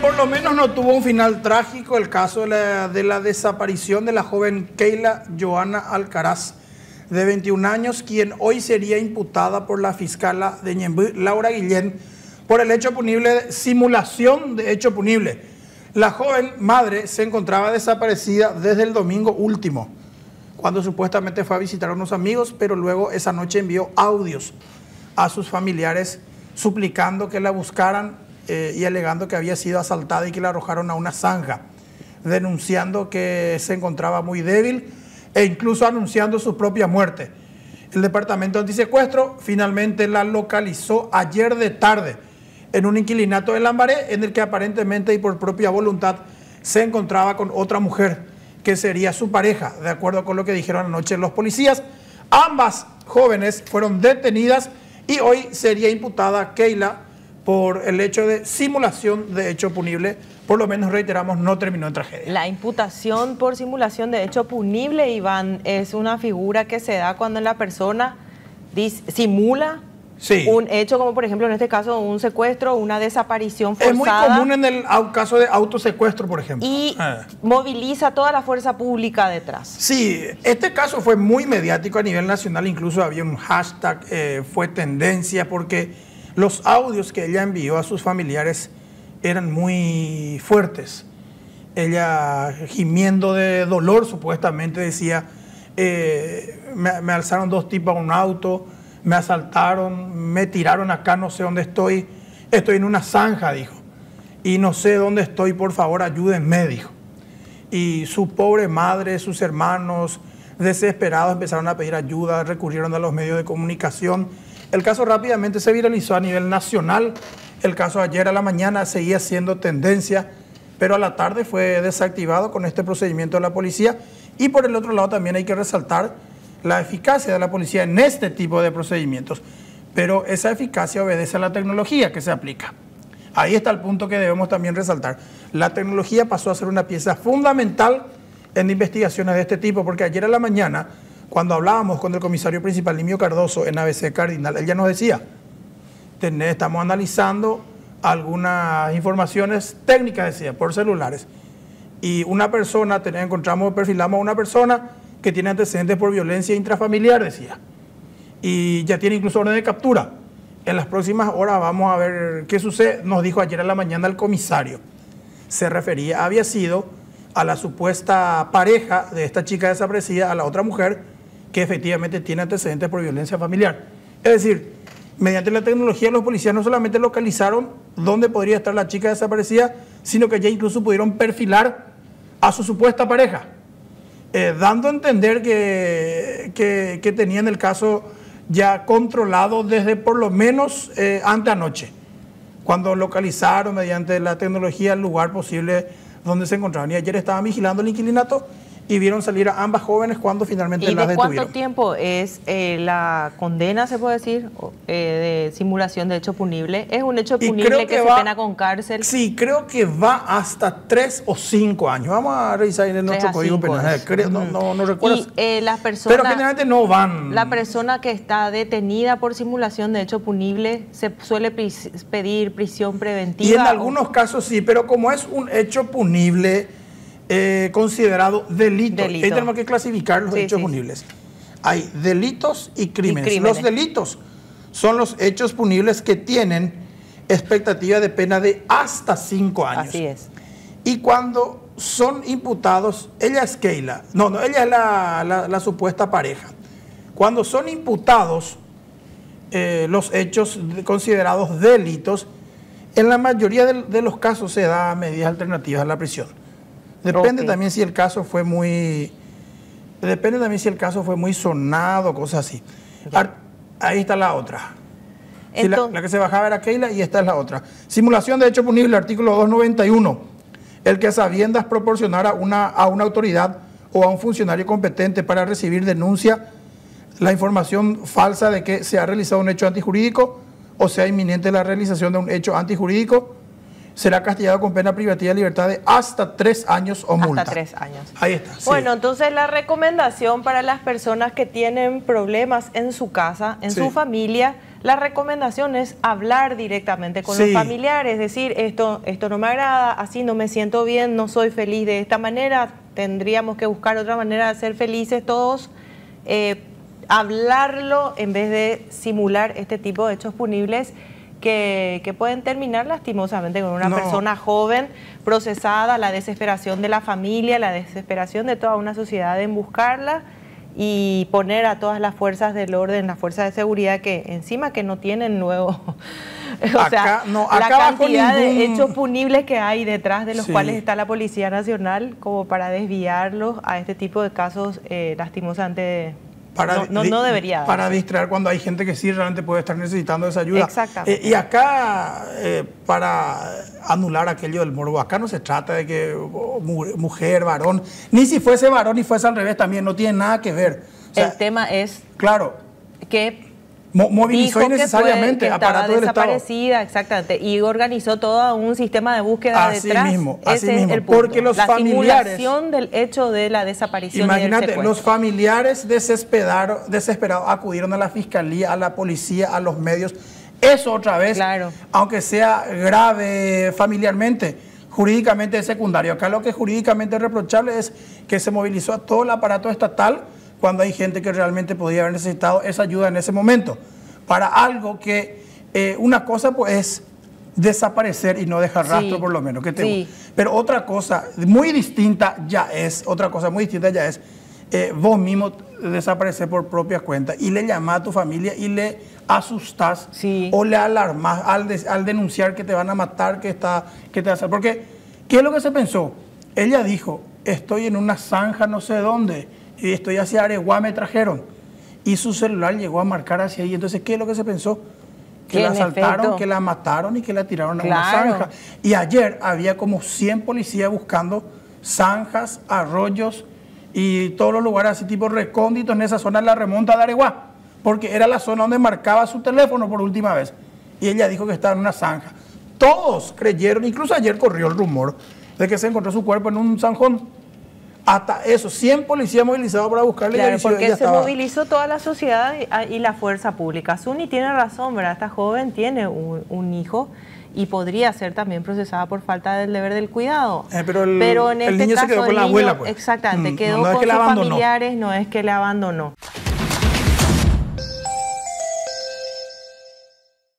por lo menos no tuvo un final trágico el caso de la desaparición de la joven Keyla Joana Alcaraz, de 21 años, quien hoy sería imputada por la fiscala de Ñemby, Laura Guillén, por el hecho punible, simulación de hecho punible. La joven madre se encontraba desaparecida desde el domingo último, cuando supuestamente fue a visitar a unos amigos, pero luego esa noche envió audios a sus familiares suplicando que la buscaran y alegando que había sido asaltada y que la arrojaron a una zanja, denunciando que se encontraba muy débil e incluso anunciando su propia muerte. El departamento antisecuestro finalmente la localizó ayer de tarde en un inquilinato de Lambaré, en el que aparentemente y por propia voluntad se encontraba con otra mujer que sería su pareja, de acuerdo con lo que dijeron anoche los policías. Ambas jóvenes fueron detenidas y hoy sería imputada Keyla por el hecho de simulación de hecho punible. Por lo menos, reiteramos, no terminó en tragedia. La imputación por simulación de hecho punible, Iván, es una figura que se da cuando la persona simula un hecho, como por ejemplo en este caso un secuestro, una desaparición forzada. Es muy común en el caso de autosecuestro, por ejemplo. Y moviliza toda la fuerza pública detrás. Sí, este caso fue muy mediático a nivel nacional, incluso había un hashtag, fue tendencia, porque los audios que ella envió a sus familiares eran muy fuertes. Ella, gimiendo de dolor, supuestamente decía, me alzaron dos tipos a un auto, me asaltaron, me tiraron acá, no sé dónde estoy, estoy en una zanja, dijo, y no sé dónde estoy, por favor ayúdenme, dijo. Y su pobre madre, sus hermanos, desesperados, empezaron a pedir ayuda, recurrieron a los medios de comunicación. El caso rápidamente se viralizó a nivel nacional. El caso ayer a la mañana seguía siendo tendencia, pero a la tarde fue desactivado con este procedimiento de la policía. Y por el otro lado también hay que resaltar la eficacia de la policía en este tipo de procedimientos. Pero esa eficacia obedece a la tecnología que se aplica. Ahí está el punto que debemos también resaltar. La tecnología pasó a ser una pieza fundamental en investigaciones de este tipo, porque ayer a la mañana, cuando hablábamos con el comisario principal, Nimio Cardoso, en ABC Cardinal, él ya nos decía, estamos analizando algunas informaciones técnicas, decía, por celulares. Y una persona, perfilamos a una persona que tiene antecedentes por violencia intrafamiliar, decía. Y ya tiene incluso orden de captura. En las próximas horas vamos a ver qué sucede, nos dijo ayer a la mañana el comisario. Se refería, había sido a la supuesta pareja de esta chica desaparecida, a la otra mujer, que efectivamente tiene antecedentes por violencia familiar. Es decir, mediante la tecnología los policías no solamente localizaron dónde podría estar la chica desaparecida, sino que ya incluso pudieron perfilar a su supuesta pareja, dando a entender que tenían el caso ya controlado desde por lo menos anteanoche, cuando localizaron mediante la tecnología el lugar posible donde se encontraban. Y ayer estaban vigilando el inquilinato y vieron salir a ambas jóvenes cuando finalmente las detuvieron. ¿Y de cuánto tiempo es la condena, se puede decir, de simulación de hecho punible? ¿Es un hecho punible que se pena con cárcel? Sí, creo que va hasta 3 o 5 años. Vamos a revisar en nuestro código penal. No recuerdo. Y las personas, pero generalmente no van. La persona que está detenida por simulación de hecho punible se suele pedir prisión preventiva. Y en algunos casos sí, pero como es un hecho punible, considerado delito. Ahí tenemos que clasificar los hechos punibles. Hay delitos y crímenes. Los delitos son los hechos punibles que tienen expectativa de pena de hasta 5 años. Así es. Y cuando son imputados, ella es Keyla, ella es la supuesta pareja. Cuando son imputados los hechos considerados delitos, en la mayoría de los casos se da medidas alternativas a la prisión. Depende también si el caso fue muy sonado, cosas así. Ahí está la otra. Entonces, la que se bajaba era Keyla y esta es la otra. Simulación de hecho punible, artículo 291. El que a sabiendas proporcionara a una autoridad o a un funcionario competente para recibir denuncia la información falsa de que se ha realizado un hecho antijurídico o sea inminente la realización de un hecho antijurídico, será castigado con pena privativa de libertad de hasta 3 años o multa. Hasta 3 años. Ahí está. Bueno, entonces la recomendación para las personas que tienen problemas en su casa, en su familia, la recomendación es hablar directamente con los familiares, decir esto no me agrada, así no me siento bien, no soy feliz de esta manera, tendríamos que buscar otra manera de ser felices todos, hablarlo en vez de simular este tipo de hechos punibles que pueden terminar lastimosamente con una persona joven procesada, la desesperación de la familia, la desesperación de toda una sociedad en buscarla y poner a todas las fuerzas del orden, las fuerzas de seguridad que encima que no tienen nuevo... la cantidad de hechos punibles que hay detrás de los cuales está la Policía Nacional como para desviarlos a este tipo de casos lastimosamente... No debería. Para distraer cuando hay gente que sí realmente puede estar necesitando esa ayuda. Exactamente. Y acá, para anular aquello del morbo, acá no se trata de que mujer, varón, ni si fuese varón y fuese al revés también, no tiene nada que ver. O sea, el tema es que movilizó innecesariamente que aparato del Estado. Exactamente. Y organizó todo un sistema de búsqueda detrás. Así mismo. Es el punto. Porque los familiares... simulación del hecho de la desaparición. Imagínate, los familiares desesperados acudieron a la fiscalía, a la policía, a los medios. Eso otra vez, aunque sea grave familiarmente, jurídicamente es secundario. Acá lo que es jurídicamente reprochable es que se movilizó a todo el aparato estatal cuando hay gente que realmente podría haber necesitado esa ayuda en ese momento, para algo que una cosa pues es desaparecer y no dejar rastro por lo menos. Pero otra cosa muy distinta ya es, vos mismo desaparecer por propias cuentas y le llamás a tu familia y le asustás o le alarmás al denunciar que te van a matar, que te hacen. Porque, ¿qué es lo que se pensó? Ella dijo, estoy en una zanja no sé dónde, y estoy hacia Areguá, me trajeron. Y su celular llegó a marcar hacia ahí. Entonces, ¿qué es lo que se pensó? Que la asaltaron, que la mataron y que la tiraron a una zanja. Y ayer había como 100 policías buscando zanjas, arroyos y todos los lugares así tipo recónditos en esa zona de la remonta de Areguá. Porque era la zona donde marcaba su teléfono por última vez. Y ella dijo que estaba en una zanja. Todos creyeron, incluso ayer corrió el rumor de que se encontró su cuerpo en un zanjón. Hasta eso, 100 policías movilizados para buscarle. Porque se movilizó toda la sociedad y la fuerza pública. Suni tiene razón, ¿verdad? Esta joven tiene un hijo y podría ser también procesada por falta del deber del cuidado. Pero en este caso el niño se quedó con la abuela, pues. Exactamente, quedó con sus familiares, no es que la abandonó.